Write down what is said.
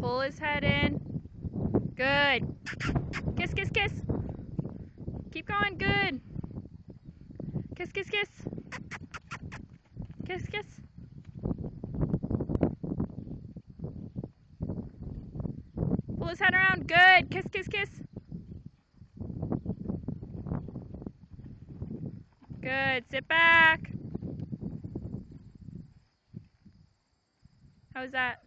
Pull his head in. Good. Kiss, kiss, kiss. Keep going. Good. Kiss, kiss, kiss. Kiss, kiss. Pull his head around. Good. Kiss, kiss, kiss. Good. Sit back. How was that?